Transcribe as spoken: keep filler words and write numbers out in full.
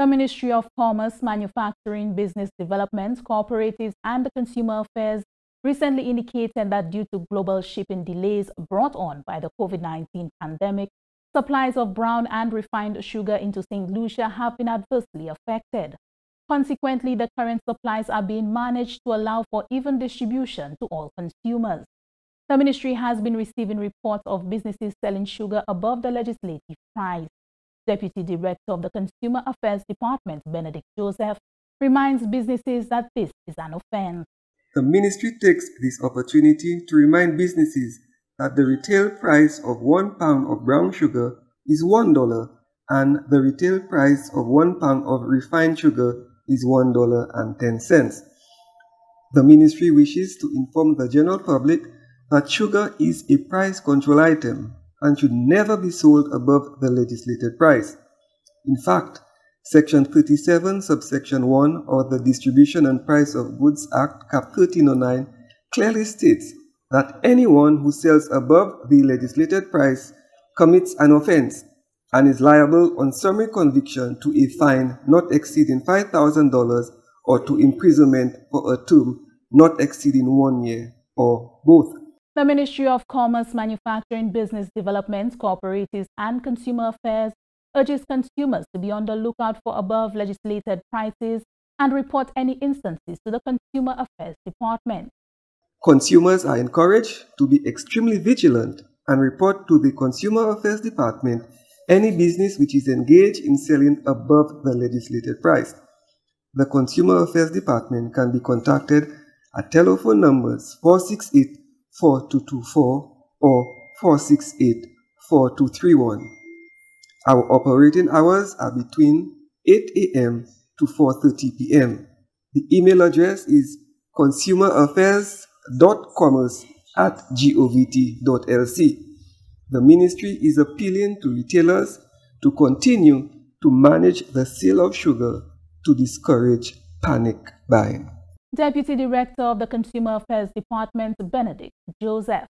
The Ministry of Commerce, Manufacturing, Business Development, Cooperatives, and the Consumer Affairs recently indicated that due to global shipping delays brought on by the COVID nineteen pandemic, supplies of brown and refined sugar into Saint Lucia have been adversely affected. Consequently, the current supplies are being managed to allow for even distribution to all consumers. The ministry has been receiving reports of businesses selling sugar above the legislative price. Deputy Director of the Consumer Affairs Department, Benedict Joseph, reminds businesses that this is an offense. The ministry takes this opportunity to remind businesses that the retail price of one pound of brown sugar is one dollar and the retail price of one pound of refined sugar is one dollar and ten cents. The ministry wishes to inform the general public that sugar is a price control item and should never be sold above the legislated price. In fact, Section thirty-seven, Subsection one of the Distribution and Price of Goods Act, Cap thirteen oh nine, clearly states that anyone who sells above the legislated price commits an offense and is liable on summary conviction to a fine not exceeding five thousand dollars or to imprisonment for a term not exceeding one year or both. The Ministry of Commerce, Manufacturing, Business Development, Cooperatives, and Consumer Affairs urges consumers to be on the lookout for above legislated prices and report any instances to the Consumer Affairs Department. Consumers are encouraged to be extremely vigilant and report to the Consumer Affairs Department any business which is engaged in selling above the legislated price. The Consumer Affairs Department can be contacted at telephone numbers four six eight, four two two four or four six eight, four two three one. Our operating hours are between eight A M to four thirty P M The email address is consumeraffairs dot commerce at govt dot L C. The ministry is appealing to retailers to continue to manage the sale of sugar to discourage panic buying. Deputy Director of the Consumer Affairs Department, Benedict Joseph.